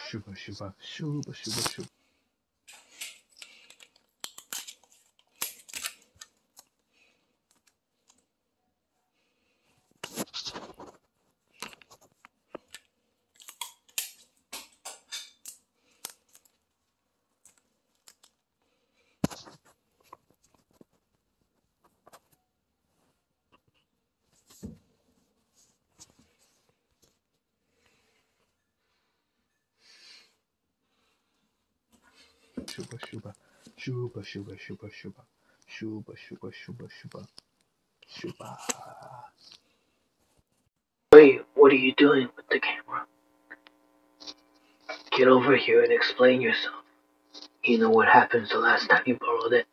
siuba. Siuba. Wait, what are you doing with the camera? Get over here and explain yourself. You know what happened the last time you borrowed it.